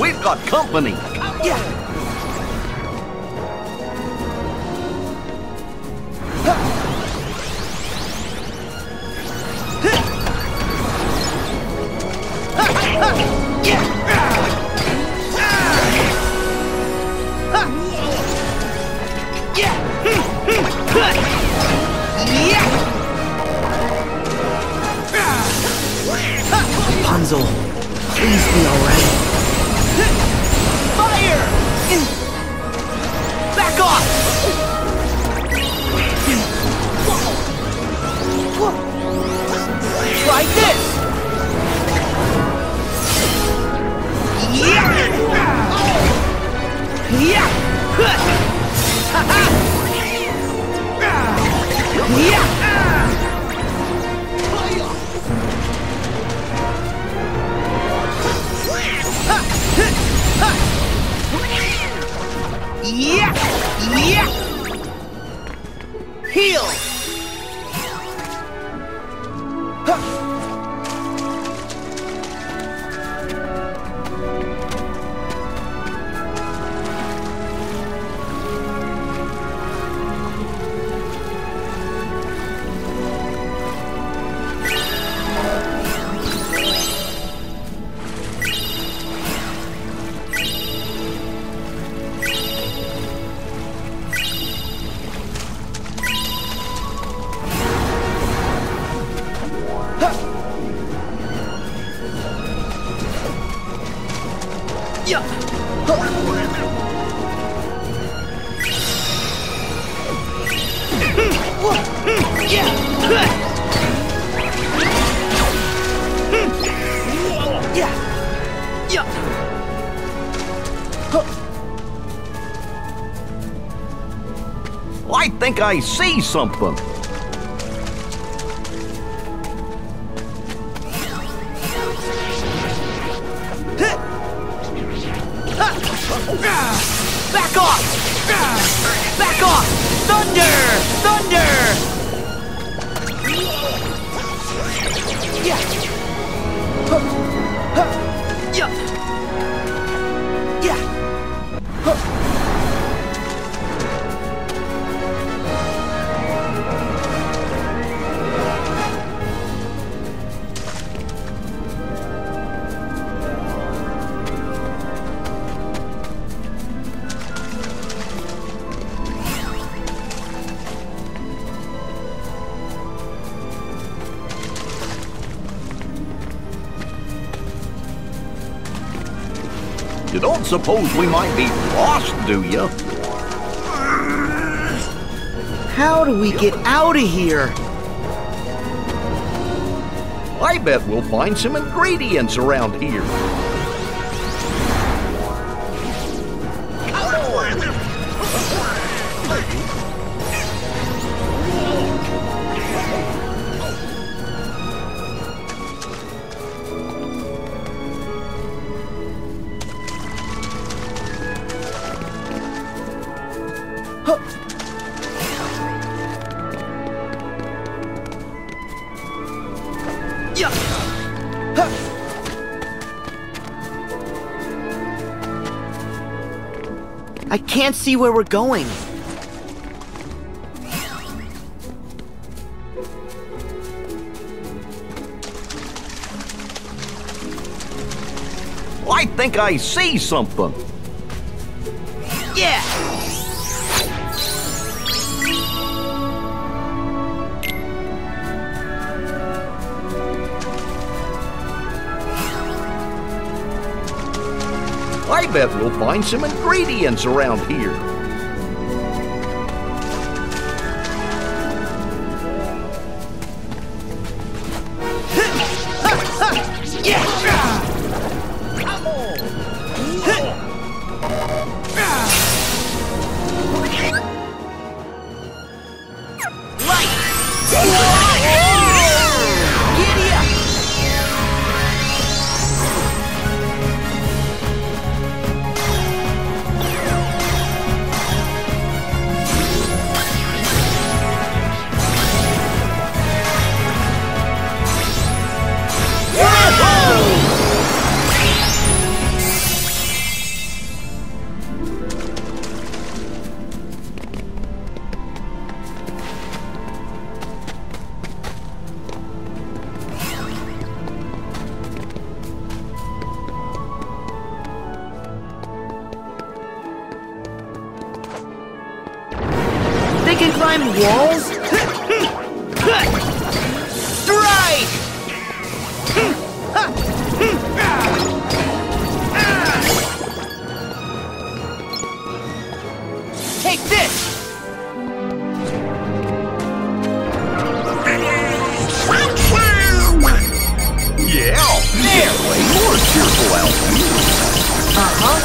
We've got company. Yeah. Rapunzel, please be alright. Fire! Back off! Try this! Yeah! Yeah! Yeah! Yeah! Yeah! Heal! Huh. I think I see something. Back off! Back off! Thunder! Thunder! Yeah! Yeah! Yeah! You don't suppose we might be lost, do you? How do we get out of here? I bet we'll find some ingredients around here. I can't see where we're going. I think I see something. Yeah! I bet we'll find some ingredients around here. Light! Giddy up! they can climb walls? Strike! Take this! Yeah! There! More cheerful outfit! Uh-huh.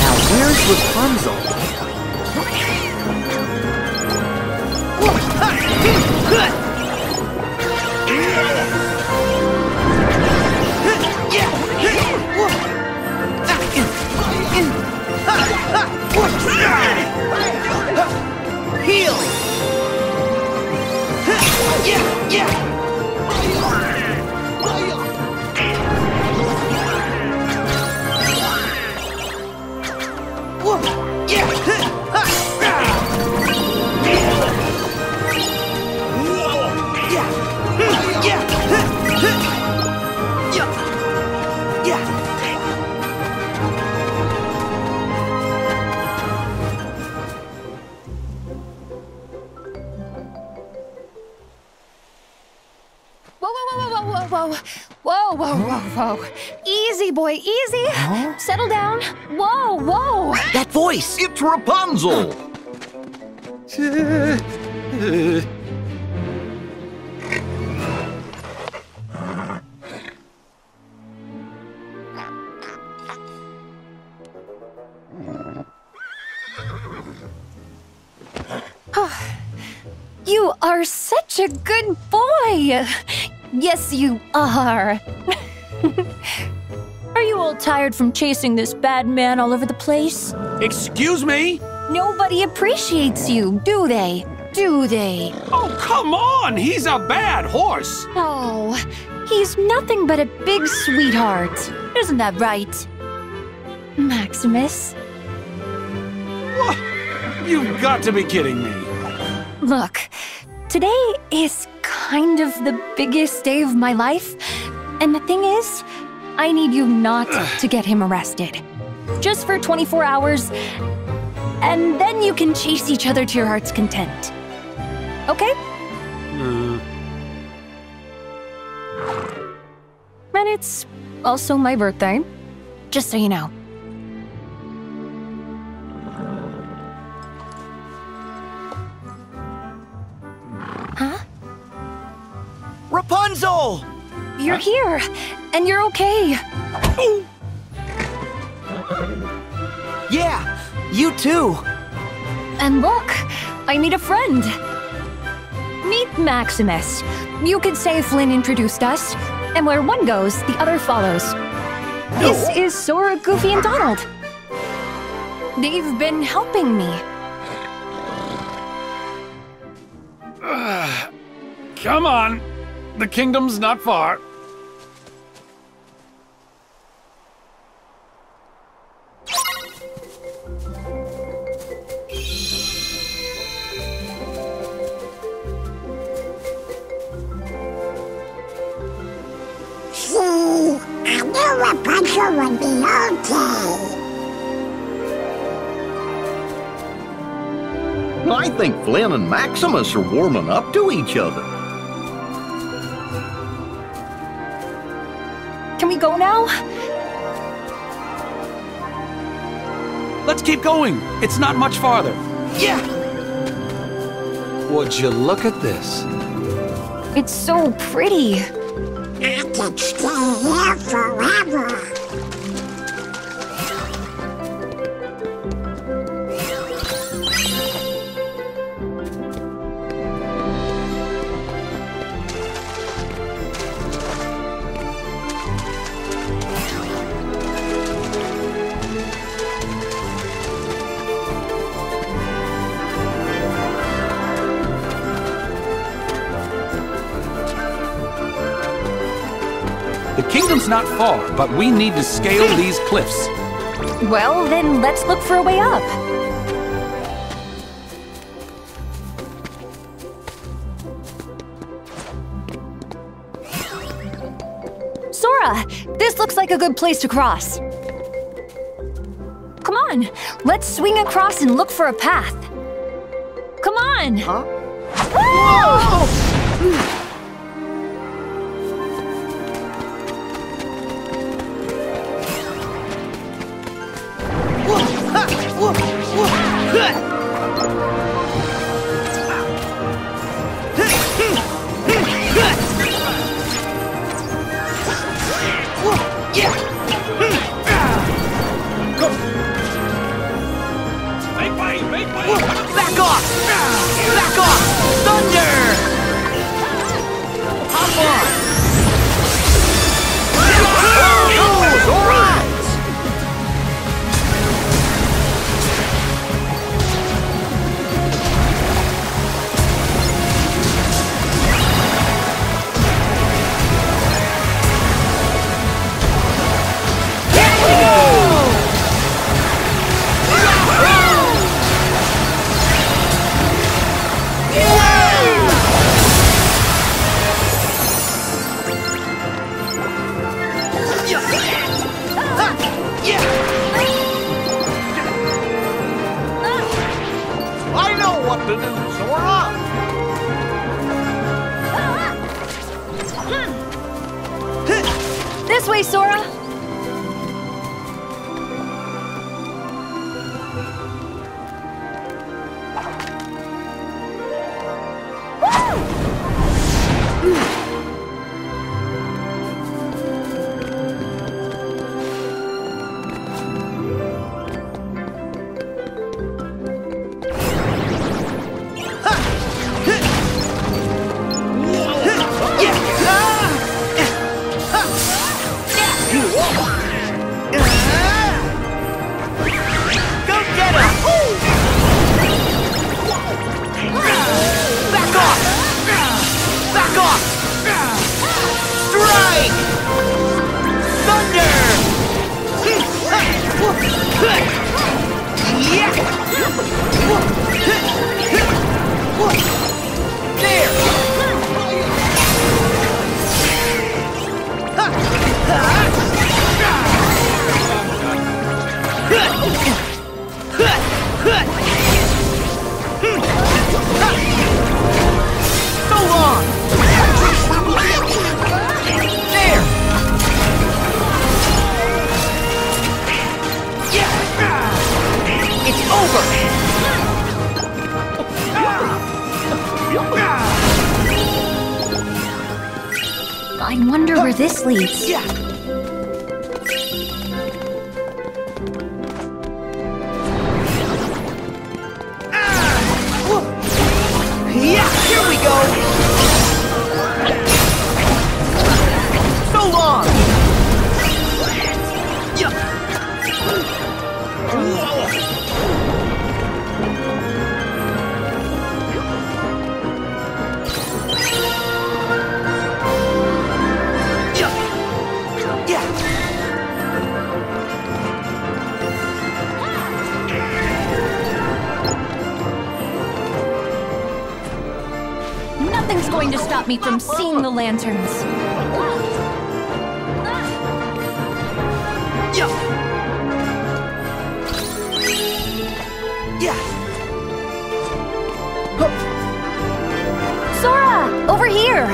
Now where's Rapunzel? Heal! Yeah! Yeah! Whoa. Easy, boy, easy. Huh? Settle down. Whoa, whoa. That voice. It's Rapunzel. You are such a good boy. Yes, you are. Are you all tired from chasing this bad man all over the place? Excuse me? Nobody appreciates you, do they? Do they? Oh, come on! He's a bad horse! Oh, he's nothing but a big sweetheart. Isn't that right, Maximus? What? You've got to be kidding me. Look, today is kind of the biggest day of my life. And the thing is, I need you not to get him arrested. Just for 24 hours, and then you can chase each other to your heart's content. Okay? And it's also my birthday, just so you know. Huh? Rapunzel! You're here, and you're okay. Yeah, you too. And look, I need a friend. Meet Maximus. You could say Flynn introduced us, and where one goes, the other follows. This is Sora, Goofy, and Donald. They've been helping me. Come on. The kingdom's not far. Rapunzel would be okay. I think Flynn and Maximus are warming up to each other. Can we go now? Let's keep going. It's not much farther. Yeah! Would you look at this? It's so pretty. I can stay here forever. Not far, but we need to scale these cliffs. Well, then let's look for a way up. Sora, this looks like a good place to cross. Come on, let's swing across and look for a path. Come on! on! Huh? Leads. Yeah. Me from seeing the lanterns. Yeah. Sora, over here.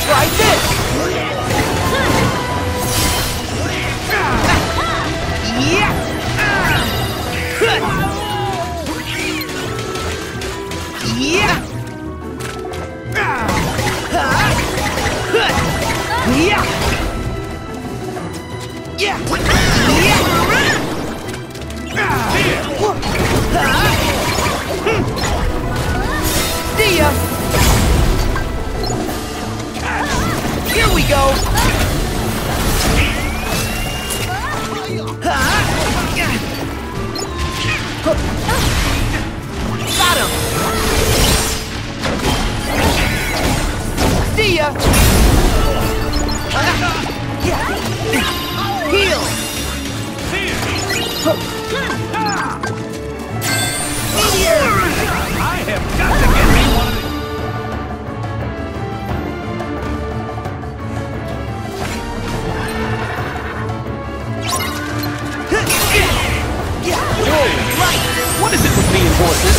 Try this! See ya! Here we go! Got him! See ya! Heal! I have got to get me one of these. Whoa, right! What is it with me and horses?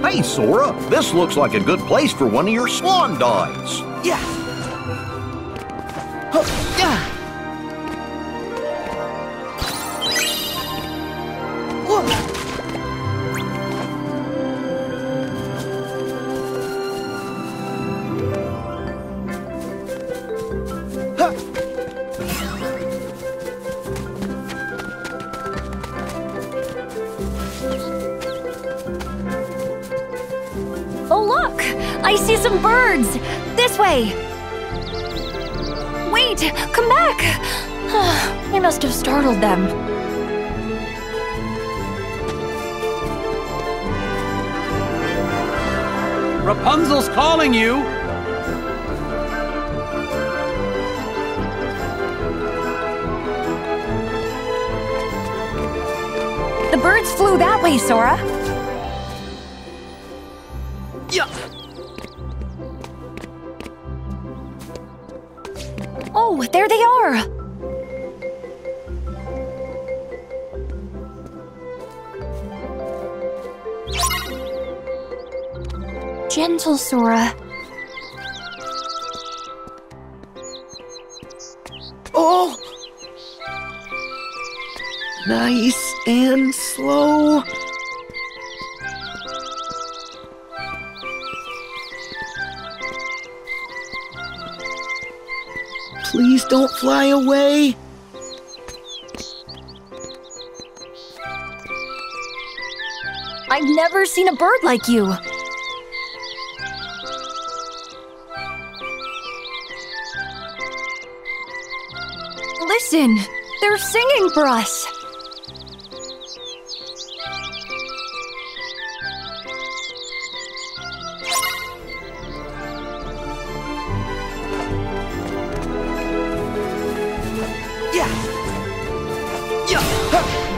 Hey, Sora, this looks like a good place for one of your swan dives. Yeah. Huh. Yeah. Wait! Come back! I must have startled them. Rapunzel's calling you! The birds flew that way, Sora. There they are! Gentle Sora. Oh! nice and slow. Please don't fly away. I've never seen a bird like you. Listen, they're singing for us. Yeah. Yeah. Huh.